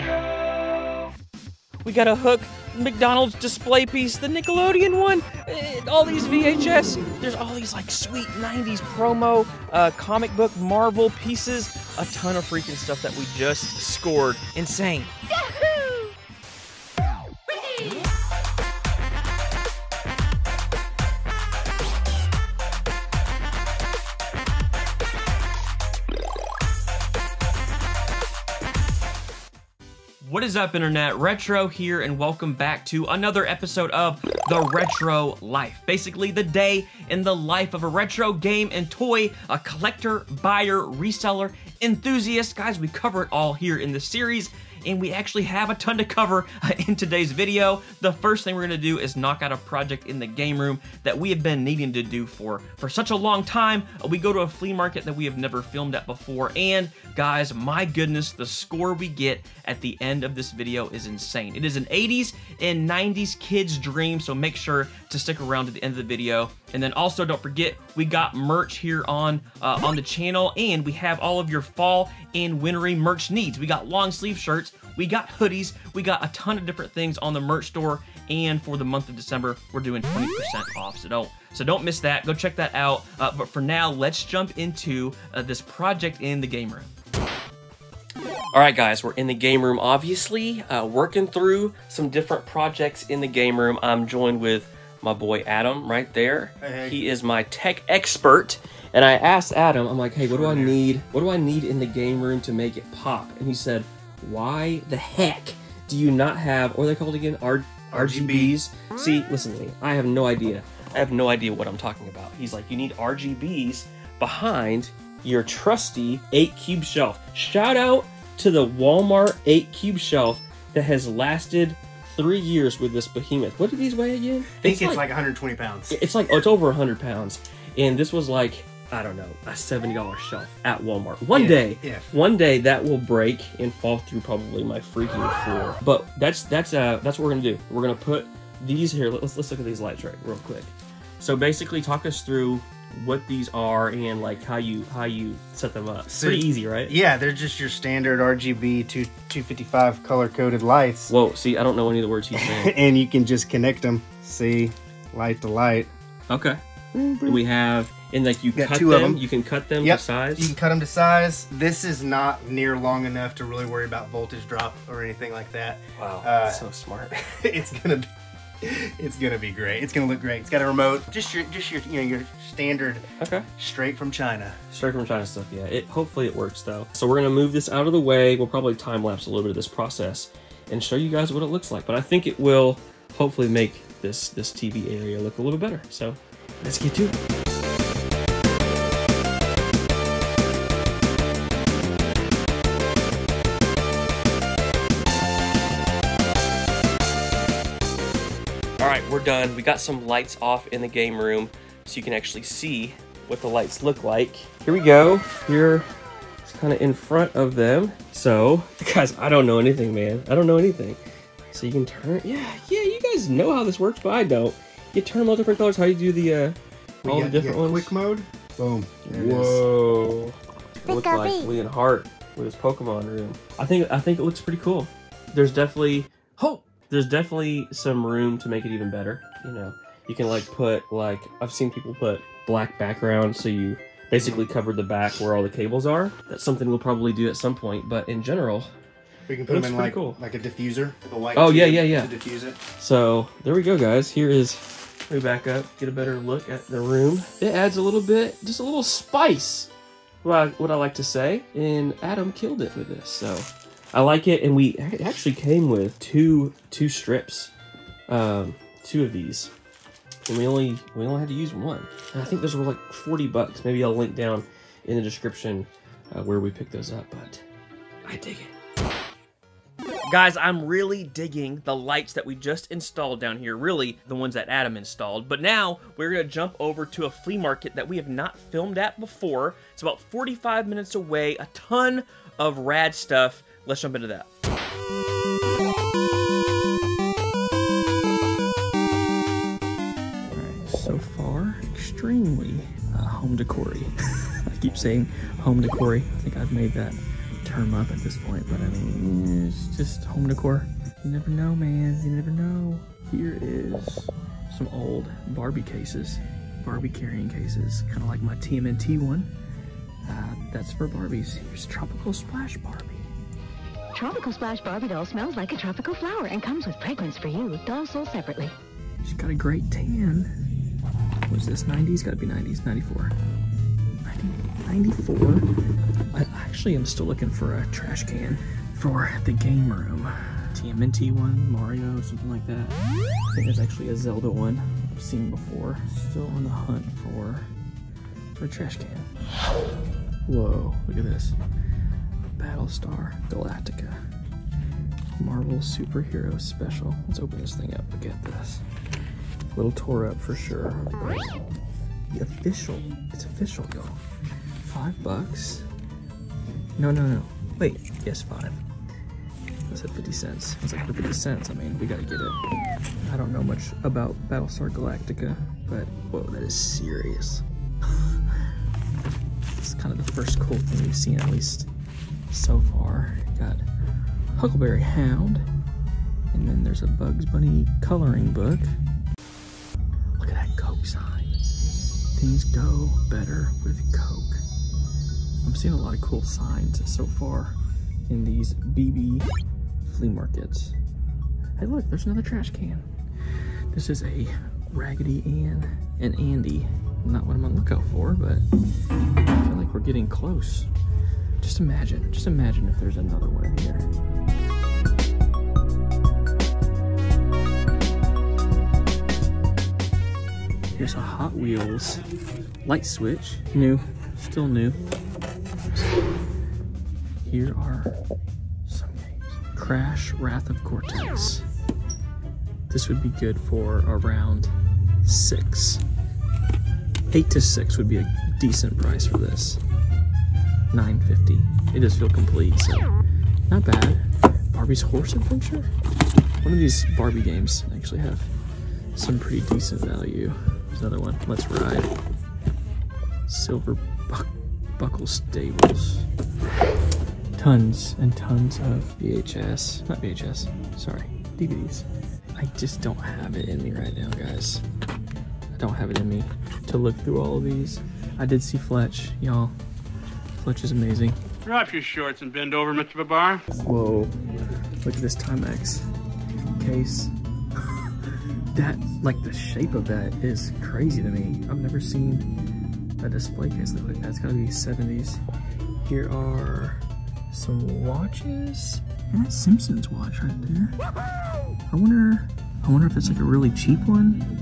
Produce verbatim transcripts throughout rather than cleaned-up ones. it. We got a Hook, McDonald's display piece, the Nickelodeon one, all these V H S. There's all these like sweet nineties promo, uh, comic book, Marvel pieces, a ton of freaking stuff that we just scored. Insane. What is up, internet? Retro here, and welcome back to another episode of The Retro Life. Basically, the day in the life of a retro game and toy, a collector, buyer, reseller, enthusiast. Guys, we cover it all here in this series, and we actually have a ton to cover in today's video. The first thing we're gonna do is knock out a project in the game room that we have been needing to do for, for such a long time. We go to a flea market that we have never filmed at before, and guys, my goodness, the score we get at the end of this video is insane. It is an eighties and nineties kids dream, so make sure to stick around to the end of the video. And then also, don't forget, we got merch here on uh, on the channel, and we have all of your fall and wintry merch needs. We got long sleeve shirts, we got hoodies, we got a ton of different things on the merch store, and for the month of December, we're doing twenty percent off, so don't. So don't miss that. Go check that out. Uh, but for now, let's jump into uh, this project in the game room. All right, guys, we're in the game room, obviously, uh, working through some different projects in the game room. I'm joined with my boy Adam right there. Hey, hey. He is my tech expert. And I asked Adam, I'm like, hey, what do I need? What do I need in the game room to make it pop? And he said, why the heck do you not have, or they're called again, R G Bs? See, listen to me. I have no idea. I have no idea what I'm talking about. He's like, you need R G Bs behind your trusty eight cube shelf. Shout out to the Walmart eight cube shelf that has lasted three years with this behemoth. What do these weigh again? I think it's, it's like, like one hundred twenty pounds. It's like, oh, it's over one hundred pounds. And this was like, I don't know, a seventy dollar shelf at Walmart. One yeah, day, yeah. one day that will break and fall through probably my freaking floor. But that's that's uh that's what we're gonna do. We're gonna put these here. Let's let's look at these lights right real quick. So basically, talk us through what these are and like how you how you set them up. So, pretty easy, right? Yeah, they're just your standard R G B two fifty-five color coded lights. Whoa, see, I don't know any of the words he's saying. And you can just connect them. See, light to light. Okay. We have, and like you, you cut two them, of them. You can cut them yep. to size. You can cut them to size. This is not near long enough to really worry about voltage drop or anything like that. Wow, uh, that's so smart. It's gonna be. It's gonna be great. It's gonna look great. It's got a remote. Just your, just your, you know, your standard. Okay. Straight from China. Straight from China stuff. Yeah. It. Hopefully it works though. So we're gonna move this out of the way. We'll probably time lapse a little bit of this process, and show you guys what it looks like. But I think it will hopefully make this this T V area look a little better. So let's get to it. We're done. We got some lights off in the game room so you can actually see what the lights look like. Here we go. Here it's kind of in front of them. So guys, I don't know anything, man. I don't know anything. So you can turn, yeah, yeah, you guys know how this works, but I don't. You turn them all different colors, how you do the uh all got, the different ones. Quick mode. Boom. There Whoa. It is. It looks like William Hart with his Pokemon room. I think I think it looks pretty cool. There's definitely hope. There's definitely some room to make it even better. You know, you can like put like, I've seen people put black background so you basically cover the back where all the cables are. That's something we'll probably do at some point, but in general, we can put them in like, cool. like a diffuser. The light oh yeah, yeah, yeah. To diffuse it. So there we go, guys. Here is, let me back up, get a better look at the room. It adds a little bit, just a little spice, what I, what I like to say. And Adam killed it with this, so. I like it, and we it actually came with two two strips, um, two of these, and we only we only had to use one. And I think those were like forty bucks. Maybe I'll link down in the description uh, where we picked those up. But I dig it, guys. I'm really digging the lights that we just installed down here. Really, the ones that Adam installed. But now we're gonna jump over to a flea market that we have not filmed at before. It's about forty-five minutes away. A ton of rad stuff. Let's jump into that. All right, so far, extremely uh, home decor-y. I keep saying home decor-y. I think I've made that term up at this point, but I mean, it's just home decor. You never know, man, you never know. Here is some old Barbie cases, Barbie carrying cases, kind of like my T M N T one. Uh, that's for Barbies. Here's Tropical Splash Barbie. Tropical Splash Barbie doll smells like a tropical flower and comes with fragrance for you. Dolls sold separately. She's got a great tan. What's this, nineties? Gotta be nineties, ninety-four. ninety, ninety-four. I actually am still looking for a trash can for the game room. T M N T one, Mario, something like that. I think there's actually a Zelda one I've seen before. Still on the hunt for, for a trash can. Whoa, look at this. Battlestar Galactica. Marvel Superhero Special. Let's open this thing up and get this. Little tore up for sure. The official, it's official, y'all. Five bucks. No, no, no. Wait, yes, five. I said fifty cents. I was like, for fifty cents, I mean, we gotta get it. I don't know much about Battlestar Galactica, but whoa, that is serious. It's kind of the first cool thing we've seen, at least so far. Got Huckleberry Hound, and then there's a Bugs Bunny coloring book. Look at that Coke sign. Things go better with Coke. I'm seeing a lot of cool signs so far in these B B flea markets. Hey look, there's another trash can. This is a Raggedy Ann and Andy. Not what I'm on the lookout for, but I feel like we're getting close. Just imagine, just imagine if there's another one in here. Here's a Hot Wheels light switch. New, still new. Here are some games. Crash, Wrath of Cortex. This would be good for around six. Eight to six would be a decent price for this. nine fifty. It does feel complete, so not bad. Barbie's Horse Adventure? One of these Barbie games actually have some pretty decent value. There's another one. Let's Ride. Silver buck Buckle Stables. Tons and tons of V H S. Not V H S. Sorry. D V Ds. I just don't have it in me right now, guys. I don't have it in me to look through all of these. I did see Fletch, y'all. Fletch is amazing. Drop your shorts and bend over, Mister Babar. Whoa, look at this Timex case. That, like the shape of that is crazy to me. I've never seen a display case look like that. It's gotta be seventies. Here are some watches. And that Simpsons watch right there. I wonder, I wonder if it's like a really cheap one.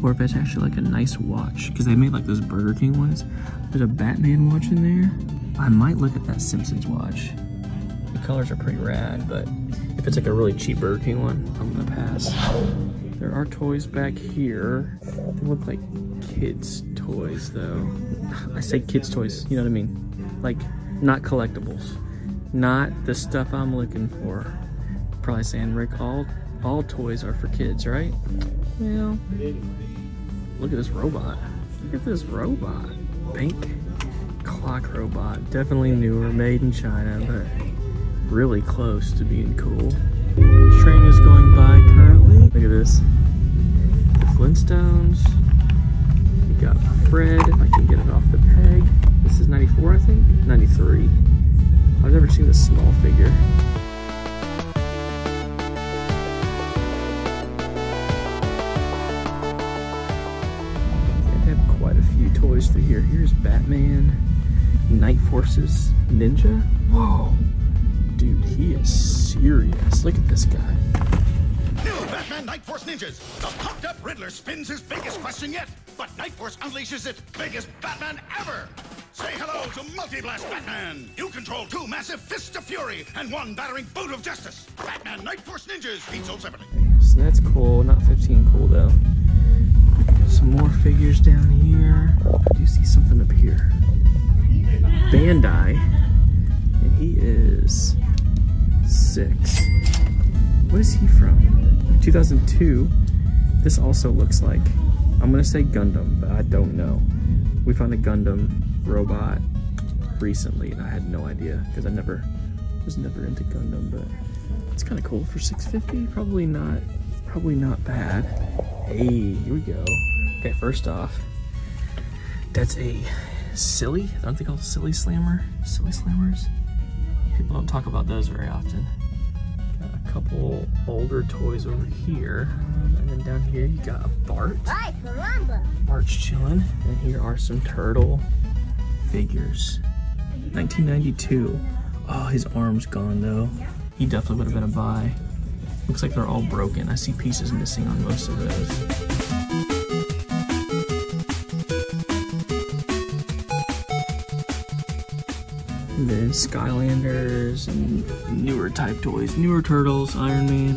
Or if it's actually like a nice watch, because they made like those Burger King ones. There's a Batman watch in there. I might look at that Simpsons watch. The colors are pretty rad, but if it's like a really cheap Burger King one, I'm gonna pass. There are toys back here. They look like kids' toys though. I say kids' toys, you know what I mean? Like, not collectibles. Not the stuff I'm looking for. Probably saying, Rick, all, all toys are for kids, right? Well, look at this robot. Look at this robot. Pink clock robot. Definitely newer, made in China, but really close to being cool. Train is going by currently. Look at this. The Flintstones. We got Fred. If I can get it off the peg. This is ninety-four, I think. ninety-three. I've never seen this small figure. Toys through here. Here's Batman, Night Forces, Ninja. Whoa, dude, he is serious. Look at this guy. New Batman Night Force Ninjas. The pumped up Riddler spins his biggest question yet, but Night Force unleashes its biggest Batman ever. Say hello to Multi-Blast Batman. You control two massive fists of fury and one battering boot of justice. Batman Night Force Ninjas beats old seventy. Okay, so that's cool. Not fifteen cool though. Some more figures down here. I do see something up here. Bandai. And he is six. What is he from? two thousand two. This also looks like, I'm gonna say Gundam, but I don't know. We found a Gundam robot. recently, and I had no idea because I never was never into Gundam. But it's kind of cool for six fifty. Probably not. Probably not bad. Hey, here we go. Okay, first off, that's a silly. Aren't they called silly slammer? Silly slammers. People don't talk about those very often. Got a couple older toys over here. And then down here you got a Bart. Bart's chilling. And here are some turtle figures. nineteen ninety-two. Oh, his arm's gone though. He definitely would have been a buy. Looks like they're all broken. I see pieces missing on most of those. And then Skylanders and newer type toys, newer Turtles, Iron Man.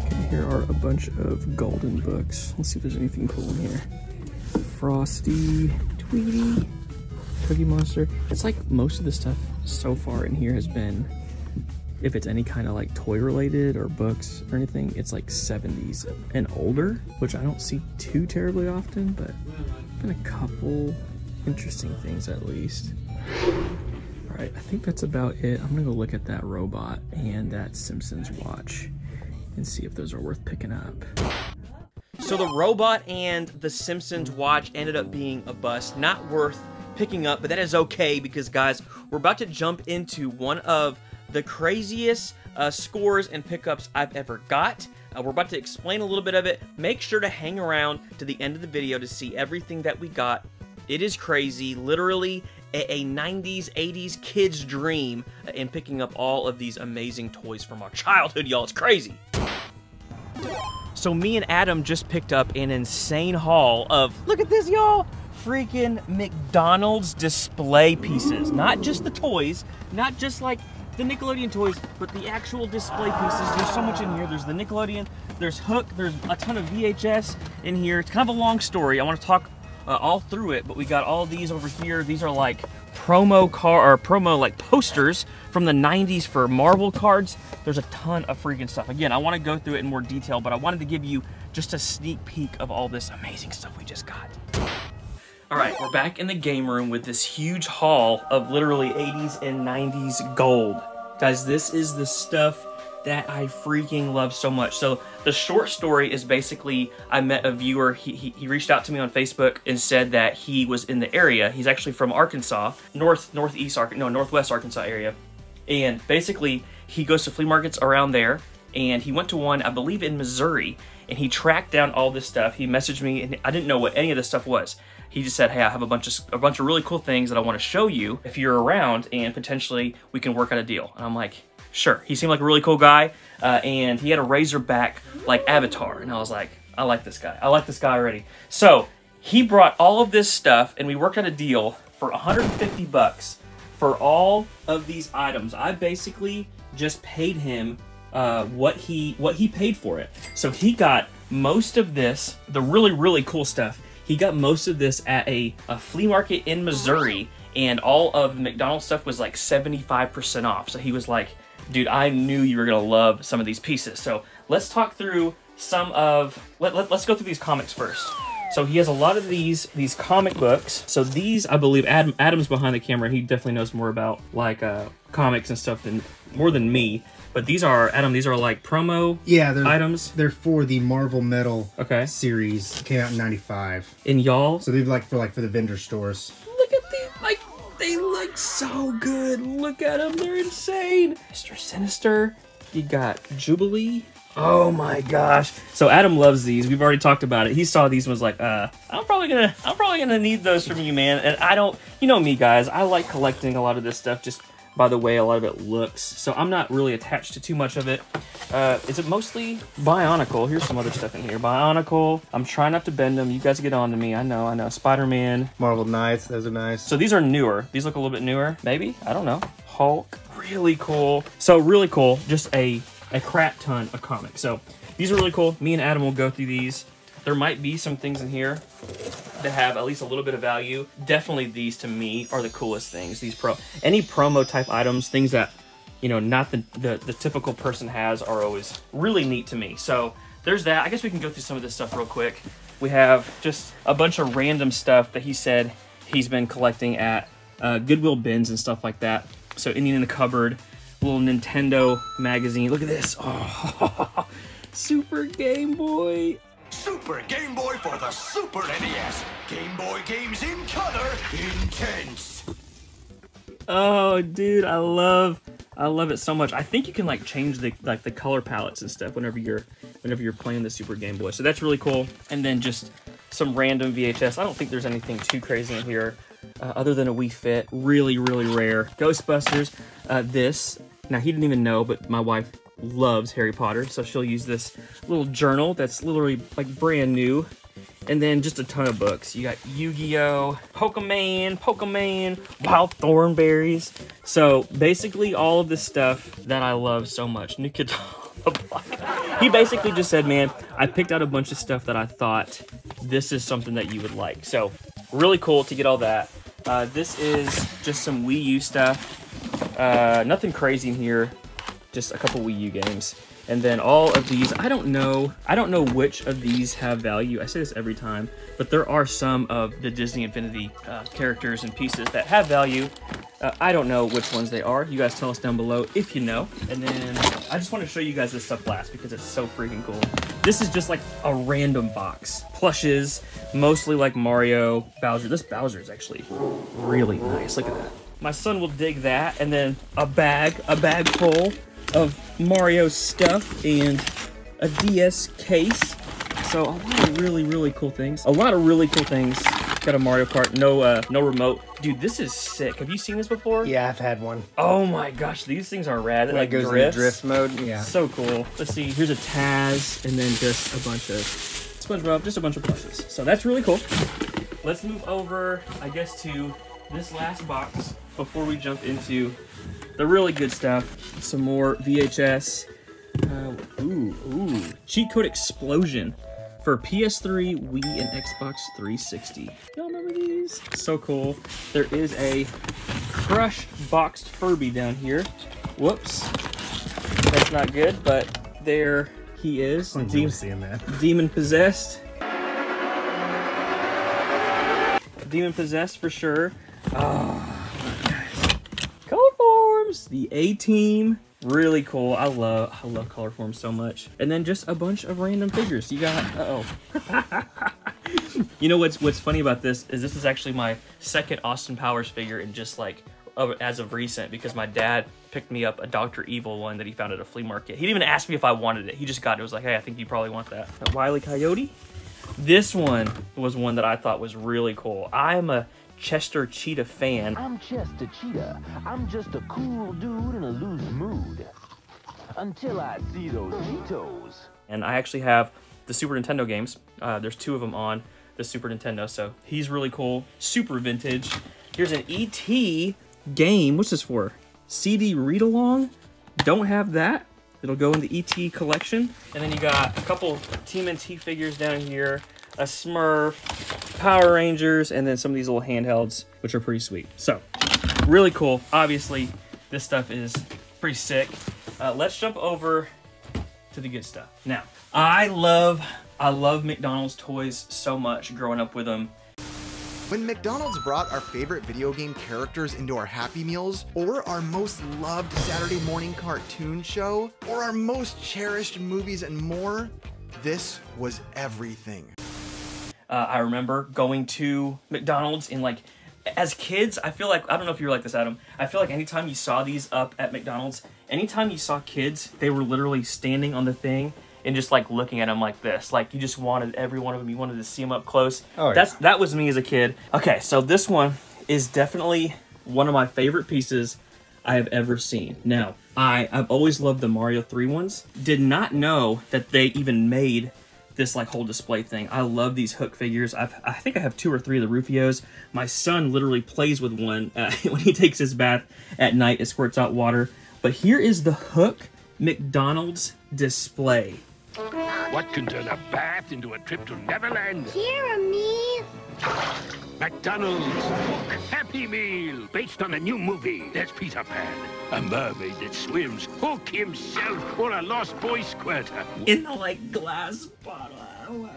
Okay, here are a bunch of golden books. Let's see if there's anything cool in here. Frosty, Tweety, Cookie Monster. It's like most of the stuff so far in here has been, if it's any kind of like toy related or books or anything, it's like seventies and older, which I don't see too terribly often, but been a couple interesting things at least. All right, I think that's about it. I'm gonna go look at that robot and that Simpsons watch and see if those are worth picking up. So the robot and the Simpsons watch ended up being a bust, not worth picking up, but that is okay because guys, we're about to jump into one of the craziest uh, scores and pickups I've ever got. Uh, we're about to explain a little bit of it. Make sure to hang around to the end of the video to see everything that we got. It is crazy, literally a, a nineties, eighties kid's dream in picking up all of these amazing toys from our childhood, y'all. It's crazy. So me and Adam just picked up an insane haul of, look at this, y'all, freaking McDonald's display pieces. Not just the toys, not just like the Nickelodeon toys, but the actual display pieces. There's so much in here. There's the Nickelodeon, there's Hook, there's a ton of V H S in here. It's kind of a long story. I want to talk uh, all through it, but we got all these over here. These are like promo car or promo like posters from the nineties for Marvel cards. There's a ton of freaking stuff. Again, I want to go through it in more detail, but I wanted to give you just a sneak peek of all this amazing stuff we just got. All right, we're back in the game room with this huge haul of literally eighties and nineties gold. Guys, this is the stuff that I freaking love so much. So the short story is basically I met a viewer. He, he, he reached out to me on Facebook and said that he was in the area. He's actually from Arkansas, north, northeast, no, northwest Arkansas area. And basically he goes to flea markets around there, and he went to one, I believe in Missouri, and he tracked down all this stuff. He messaged me, and I didn't know what any of this stuff was. He just said, hey, I have a bunch of a bunch of really cool things that I want to show you if you're around, and potentially we can work out a deal. And I'm like, sure. He seemed like a really cool guy, uh, and he had a Razorback like avatar, and I was like, I like this guy. I like this guy already. So he brought all of this stuff, and we worked out a deal for one hundred fifty bucks for all of these items. I basically just paid him Uh, what he what he paid for it. So he got most of this, the really, really cool stuff. He got most of this at a, a flea market in Missouri, and all of the McDonald's stuff was like seventy-five percent off. So he was like, dude, I knew you were gonna love some of these pieces. So let's talk through some of, let, let, let's go through these comics first. So he has a lot of these these comic books. So these, I believe, Adam Adam's behind the camera. He definitely knows more about like uh, comics and stuff than more than me. But these are, Adam, these are like promo yeah, they're, items? They're for the Marvel Metal okay. series. Came out in ninety-five. And y'all? So they'd like for like for the vendor stores. Look at these, like, they look so good. Look at them, they're insane. Mister Sinister, you got Jubilee. Oh my gosh. So Adam loves these. We've already talked about it. He saw these and was like, uh, I'm probably gonna, I'm probably gonna need those from you, man. And I don't, you know me, guys, I like collecting a lot of this stuff just by the way a lot of it looks, so I'm not really attached to too much of it. Uh, is it mostly Bionicle? Here's some other stuff in here. Bionicle. I'm trying not to bend them. You guys get on to me. I know, I know. Spider-Man. Marvel Knights. Those are nice. So these are newer. These look a little bit newer, maybe? I don't know. Hulk. Really cool. So really cool. Just a, a crap ton of comics. So these are really cool. Me and Adam will go through these. There might be some things in here that have at least a little bit of value. Definitely these, to me, are the coolest things. These pro any promo type items, things that, you know, not the, the, the typical person has, are always really neat to me. So there's that. I guess we can go through some of this stuff real quick. We have just a bunch of random stuff that he said he's been collecting at uh, Goodwill bins and stuff like that. So Indian in the Cupboard, little Nintendo magazine. Look at this. Oh, Super Game Boy. Super Game Boy for the Super N E S. Game Boy games in color, intense. Oh, dude, I love, I love it so much. I think you can like change the like the color palettes and stuff whenever you're, whenever you're playing the Super Game Boy. So that's really cool. And then just some random V H S. I don't think there's anything too crazy in here, uh, other than a Wii Fit. Really, really rare. Ghostbusters. Uh, this. Now he didn't even know, but my wife loves Harry Potter, so she'll use this little journal that's literally like brand new. And then just a ton of books. You got Yu-Gi-Oh!, Pokemon, Pokemon, Wild Thornberries. So basically all of this stuff that I love so much. Nickelodeon. He basically just said, man, I picked out a bunch of stuff that I thought this is something that you would like. So really cool to get all that. Uh, this is just some Wii U stuff. Uh, nothing crazy in here. Just a couple Wii U games. And then all of these, I don't know, I don't know which of these have value. I say this every time, but there are some of the Disney Infinity uh, characters and pieces that have value. Uh, I don't know which ones they are. You guys tell us down below if you know. And then I just want to show you guys this stuff last because it's so freaking cool. This is just like a random box. Plushes, mostly like Mario, Bowser. This Bowser is actually really nice. Look at that. My son will dig that. And then a bag, a bag full of Mario stuff and a D S case. So a lot of really, really cool things. A lot of really cool things. Got a Mario Kart, no uh, no remote. Dude, this is sick. Have you seen this before? Yeah, I've had one. Oh my gosh, these things are rad. When like it goes drifts. in drift mode, yeah. So cool. Let's see, here's a Taz and then just a bunch of SpongeBob, just a bunch of plushes. So that's really cool. Let's move over, I guess, to this last box before we jump into the really good stuff. Some more V H S. Uh, ooh, ooh. Cheat Code Explosion for P S three, Wii, and Xbox three sixty. Y'all remember these? So cool. There is a Crush boxed Furby down here. Whoops. That's not good, but there he is. I'm demon, seeing that. Demon possessed. Demon possessed for sure. Oh. The A-Team, really cool. I love, I love Colorforms so much. And then just a bunch of random figures. You got, uh-oh. You know what's what's funny about this is this is actually my second Austin Powers figure and just like uh, as of recent, because my dad picked me up a Doctor Evil one that he found at a flea market. He didn't even ask me if I wanted it. He just got it. It was like, hey, I think you probably want that. That Wile E. Coyote. This one was one that I thought was really cool. I'm a Chester Cheetah fan. I'm Chester Cheetah. I'm just a cool dude in a loose mood. Until I see those Cheetos. And I actually have the Super Nintendo games. Uh, there's two of them on the Super Nintendo, so he's really cool. Super vintage. Here's an E T game. What's this for? C D read-along? Don't have that. It'll go in the E T collection. And then you got a couple T M N T figures down here. A Smurf, Power Rangers, and then some of these little handhelds, which are pretty sweet. So, really cool. Obviously, this stuff is pretty sick. Uh, let's jump over to the good stuff. Now, I love, I love McDonald's toys so much growing up with them. When McDonald's brought our favorite video game characters into our Happy Meals, or our most loved Saturday morning cartoon show, or our most cherished movies and more, this was everything. Uh, I remember going to McDonald's and like, as kids, I feel like, I don't know if you were like this, Adam, I feel like anytime you saw these up at McDonald's, anytime you saw kids, they were literally standing on the thing and just like looking at them like this. Like you just wanted every one of them, you wanted to see them up close. Oh, That's, yeah. That was me as a kid. Okay, so this one is definitely one of my favorite pieces I have ever seen. Now, I, I've always loved the Mario three ones. Did not know that they even made this like whole display thing. I love these Hook figures. I've, I think I have two or three of the Rufios. My son literally plays with one uh, when he takes his bath at night. It squirts out water. But here is the Hook McDonald's display. What can turn a bath into a trip to Neverland? Hear me. McDonald's Hook Happy Meal, based on a new movie. There's Peter Pan, a mermaid that swims, Hook himself, or a lost boy squirter. In the, like, glass bottle.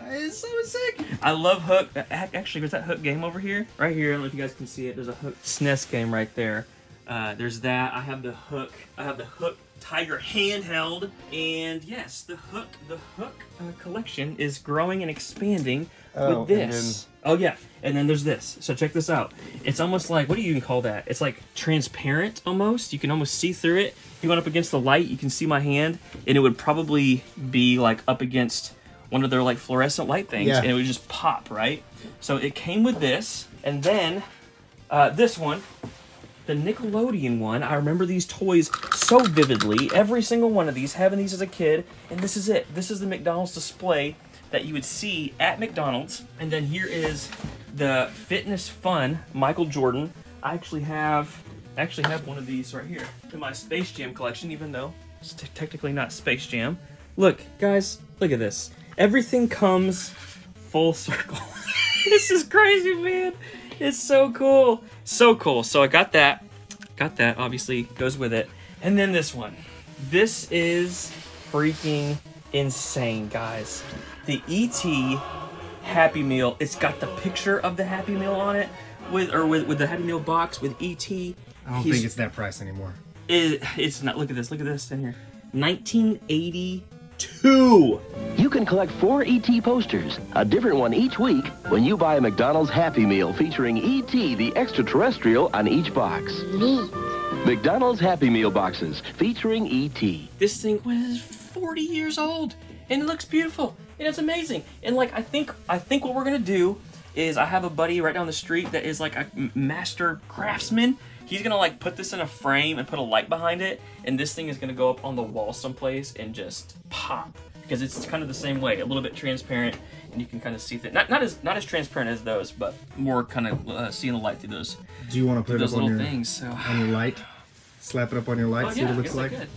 It's so sick. I love Hook. Actually, there's that Hook game over here. Right here, I don't know if you guys can see it. There's a Hook S N E S game right there. Uh, there's that. I have the Hook. I have the Hook Tiger handheld. And yes, the Hook, the Hook uh, collection is growing and expanding oh, with this. Then... Oh yeah, and then there's this. So check this out. It's almost like, what do you even call that? It's like transparent almost. You can almost see through it. If you went up against the light, you can see my hand, and it would probably be like up against one of their like fluorescent light things, yeah. And it would just pop, right? So it came with this, and then uh, this one, the Nickelodeon one. I remember these toys so vividly, every single one of these, having these as a kid, and this is it. This is the McDonald's display that you would see at McDonald's, and then here is the Fitness Fun Michael Jordan. I actually have, I actually have one of these right here in my Space Jam collection, even though it's t technically not Space Jam. Look, guys, look at this. Everything comes full circle. This is crazy, man. It's so cool. So cool. So I got that. Got that, obviously, goes with it. And then this one. This is freaking insane, guys. The E T Happy Meal. It's got the picture of the Happy Meal on it, with or with, with the Happy Meal box with E T I don't He's, think it's that price anymore. It, it's not. Look at this. Look at this in here. nineteen eighty-two. You can collect four E T posters, a different one each week, when you buy a McDonald's Happy Meal featuring E T the extraterrestrial on each box. Neat. McDonald's Happy Meal boxes featuring E T This thing was forty years old, and it looks beautiful, and it's amazing. And like, I think, I think what we're gonna do is, I have a buddy right down the street that is like a master craftsman. He's gonna like put this in a frame and put a light behind it, and this thing is gonna go up on the wall someplace and just pop, because it's kind of the same way, a little bit transparent, and you can kind of see that. Not not as not as transparent as those, but more kind of uh, seeing the light through those. Do you want to put it up on your things, so. on your light? Slap it up on your light, oh, see yeah, what it looks like. I could.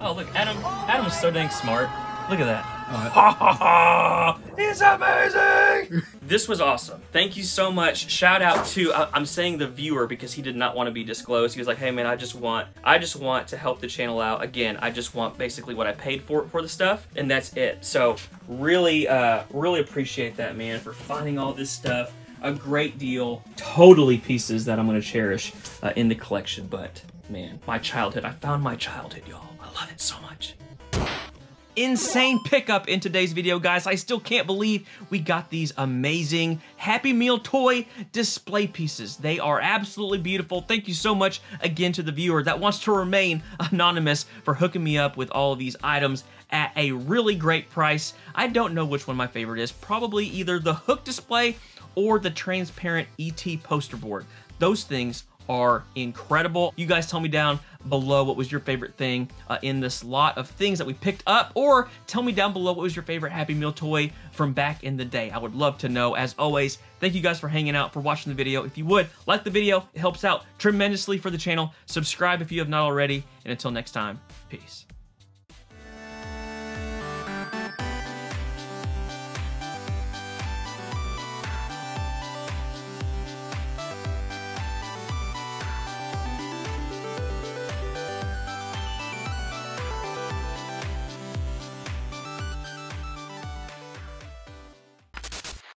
Oh look, Adam! Adam's so dang smart. Look at that! Uh, ha ha ha! It's amazing! This was awesome. Thank you so much. Shout out to uh, I'm saying the viewer because he did not want to be disclosed. He was like, "Hey man, I just want I just want to help the channel out. Again, I just want basically what I paid for for the stuff, and that's it." So really, uh, really appreciate that, man, for finding all this stuff. A great deal, totally pieces that I'm gonna cherish uh, in the collection. But man, my childhood. I found my childhood, y'all. I love it so much. Insane pickup in today's video, guys. I still can't believe we got these amazing Happy Meal toy display pieces. They are absolutely beautiful. Thank you so much again to the viewer that wants to remain anonymous for hooking me up with all of these items at a really great price. I don't know which one my favorite is. Probably either the Hook display or the transparent E T poster board. Those things are incredible. You guys tell me down below what was your favorite thing uh, in this lot of things that we picked up, or tell me down below what was your favorite Happy Meal toy from back in the day. I would love to know. As always, thank you guys for hanging out, for watching the video. If you would, like the video. It helps out tremendously for the channel. Subscribe if you have not already, and until next time, peace.